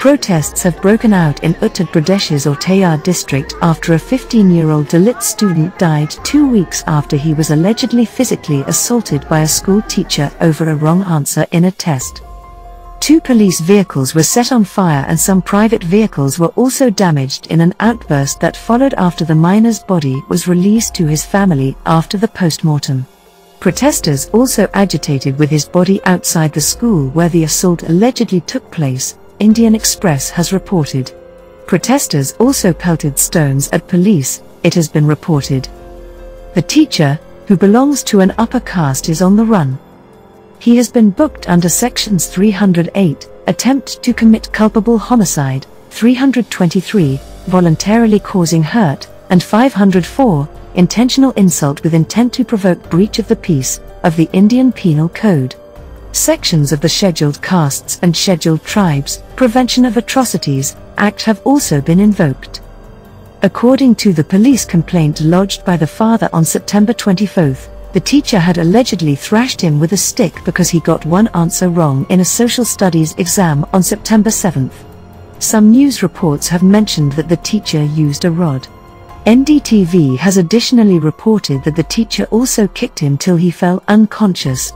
Protests have broken out in Uttar Pradesh's Auraiya district after a 15-year-old Dalit student died 2 weeks after he was allegedly physically assaulted by a school teacher over a wrong answer in a test. 2 police vehicles were set on fire and some private vehicles were also damaged in an outburst that followed after the minor's body was released to his family after the post-mortem. Protesters also agitated with his body outside the school where the assault allegedly took place, Indian Express has reported. Protesters also pelted stones at police, it has been reported. The teacher, who belongs to an upper caste, is on the run. He has been booked under sections 308, attempt to commit culpable homicide, 323, voluntarily causing hurt, and 504, intentional insult with intent to provoke breach of the peace, of the Indian Penal Code. Sections of the Scheduled Castes and Scheduled Tribes, Prevention of Atrocities, Act have also been invoked. According to the police complaint lodged by the father on September 24, the teacher had allegedly thrashed him with a stick because he got one answer wrong in a social studies exam on September 7. Some news reports have mentioned that the teacher used a rod. NDTV has additionally reported that the teacher also kicked him till he fell unconscious.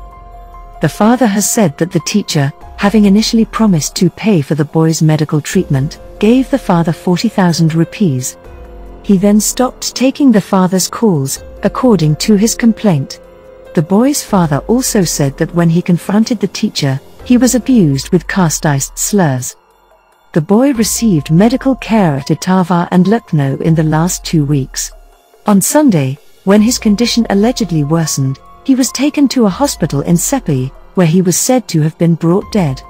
The father has said that the teacher, having initially promised to pay for the boy's medical treatment, gave the father 40,000 rupees. He then stopped taking the father's calls, according to his complaint. The boy's father also said that when he confronted the teacher, he was abused with casteist slurs. The boy received medical care at Etawah and Lucknow in the last 2 weeks. On Sunday, when his condition allegedly worsened, he was taken to a hospital in Sepi, where he was said to have been brought dead.